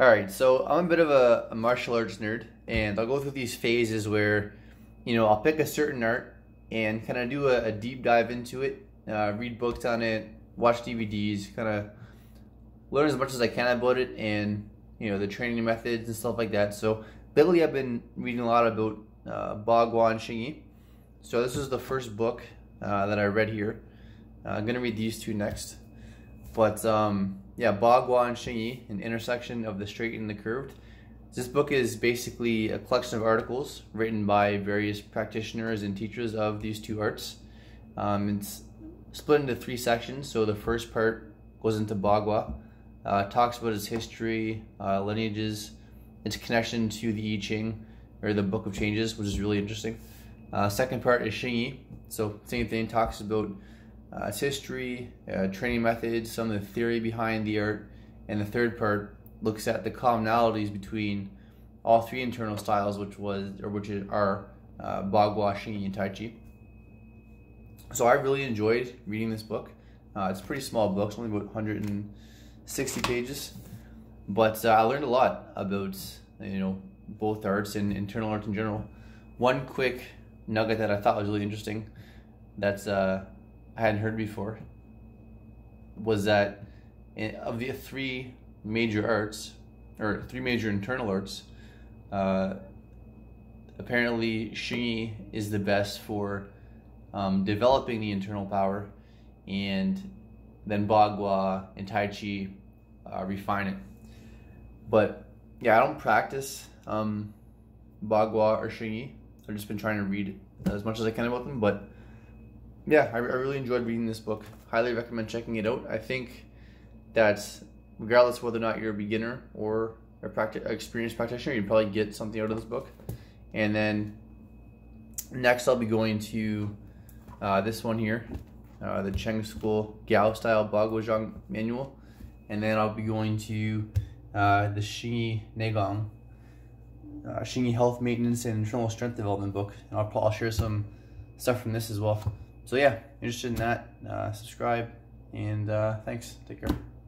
Alright, so I'm a bit of a martial arts nerd, and I'll go through these phases where, you know, I'll pick a certain art and kind of do a deep dive into it, read books on it, watch DVDs, kind of learn as much as I can about it and, you know, the training methods and stuff like that. So lately I've been reading a lot about Bagua and Xingyi. So this is the first book that I read here. I'm going to read these two next. But yeah, Bagua and Xingyi, an intersection of the straight and the curved. This book is basically a collection of articles written by various practitioners and teachers of these two arts. It's split into three sections. So the first part goes into Bagua, talks about its history, lineages, its connection to the I Ching, or the Book of Changes, which is really interesting. Second part is Xingyi, so same thing, talks about its history, training methods, some of the theory behind the art, and the third part looks at the commonalities between all three internal styles, which are Bagua, Xingyi, and Tai Chi. So I really enjoyed reading this book. It's a pretty small book, it's only about 160 pages, but I learned a lot about, you know, both arts and internal arts in general. One quick nugget that I thought was really interesting, that's I hadn't heard before, was that of the three major arts, or three major internal arts, apparently Xingyi is the best for developing the internal power, and then Bagua and Tai Chi refine it. But yeah, I don't practice Bagua or Xingyi. I've just been trying to read as much as I can about them, but yeah, I really enjoyed reading this book. Highly recommend checking it out. I think that regardless of whether or not you're a beginner or an experienced practitioner, you'd probably get something out of this book. And then next I'll be going to this one here, the Cheng School Gao Style Baguazhang Manual. And then I'll be going to the Xingyi Negong, Xingyi Health Maintenance and Internal Strength Development book. And I'll share some stuff from this as well. So yeah, interested in that, subscribe, and thanks. Take care.